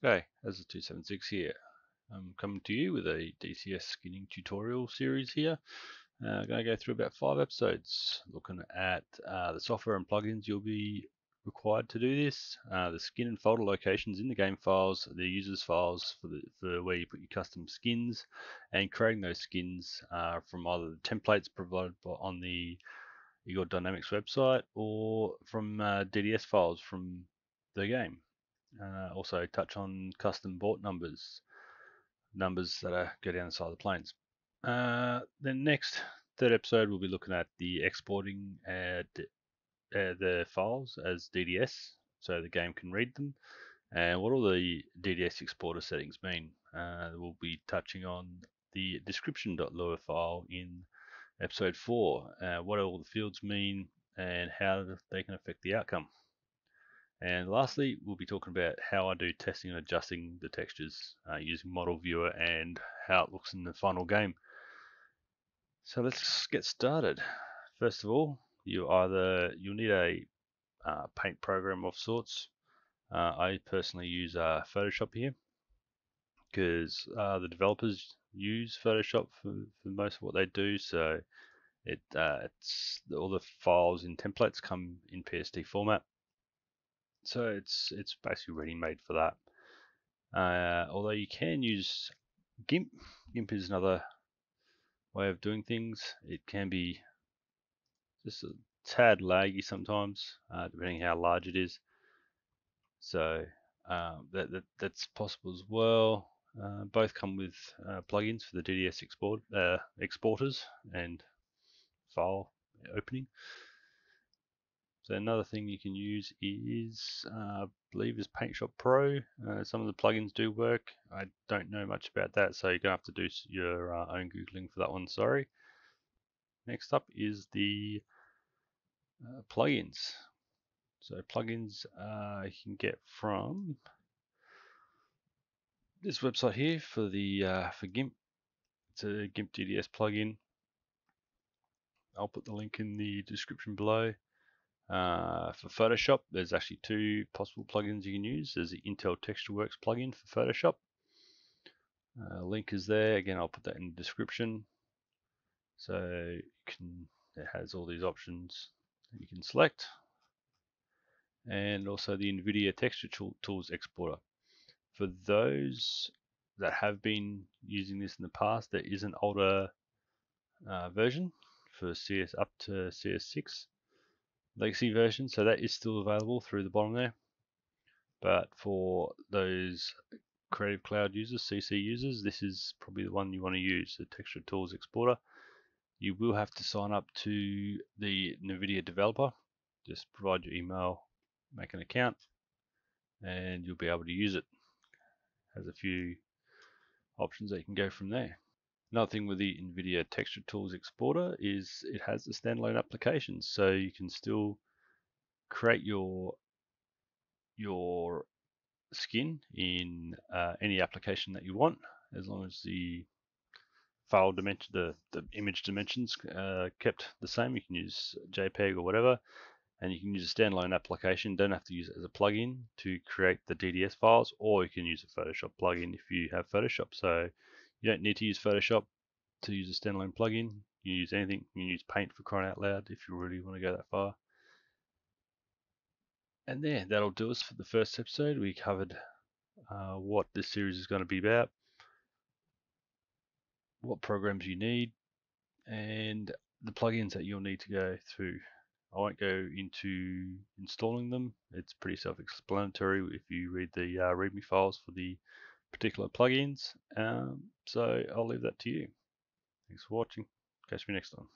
Hey, Azza276 here. I'm coming to you with a DCS skinning tutorial series here. I'm going to go through about 5 episodes looking at the software and plugins you'll be required to do this, the skin and folder locations in the game files, the users files for where you put your custom skins, and creating those skins from either the templates provided on the Eagle Dynamics website or from DDS files from the game. Also touch on custom bought numbers that are go down the side of the planes. Then next, third episode, we'll be looking at the exporting the files as DDS so the game can read them and what all the DDS exporter settings mean. We'll be touching on the description.lua file in episode 4, what all the fields mean and how they can affect the outcome. And lastly, we'll be talking about how I do testing and adjusting the textures using Model Viewer and how it looks in the final game. So let's get started. First of all, you'll need a paint program of sorts. I personally use Photoshop here because the developers use Photoshop for most of what they do. So it's all the files and templates come in PSD format. So it's basically ready-made for that. Although you can use GIMP. GIMP is another way of doing things. It can be just a tad laggy sometimes, depending how large it is. So that's possible as well. Both come with plugins for the DDS exporters and file opening. So another thing you can use is, I believe, is Paint Shop Pro. Some of the plugins do work. I don't know much about that, so you're going to have to do your own Googling for that one, sorry. Next up is the plugins. So plugins you can get from this website here for GIMP. It's a GIMP DDS plugin. I'll put the link in the description below. For Photoshop, there's actually 2 possible plugins you can use. There's the Intel TextureWorks plugin for Photoshop. Link is there. Again, I'll put that in the description. So it has all these options that you can select. And also the Nvidia Texture Tools exporter. For those that have been using this in the past, there is an older version for CS up to CS6. Legacy version, so that is still available through the bottom there. But for those Creative Cloud users, CC users, this is probably the one you want to use, the Texture Tools exporter. You will have to sign up to the NVIDIA developer. Just provide your email, make an account, and you'll be able to use it. Has a few options that you can go from there. Another thing with the NVIDIA Texture Tools exporter is it has a standalone application, so you can still create your skin in any application that you want, as long as the file dimension, the image dimensions kept the same. You can use JPEG or whatever, and you can use a standalone application. Don't have to use it as a plugin to create the DDS files, or you can use a Photoshop plugin if you have Photoshop. So you don't need to use Photoshop to use a standalone plugin. You use anything. You can use Paint, for crying out loud, if you really want to go that far. And there, that'll do us for the first episode. We covered what this series is going to be about, what programs you need, and the plugins that you'll need to go through. I won't go into installing them. It's pretty self-explanatory if you read the README files for the particular plugins, so I'll leave that to you. Thanks for watching. Catch me next time.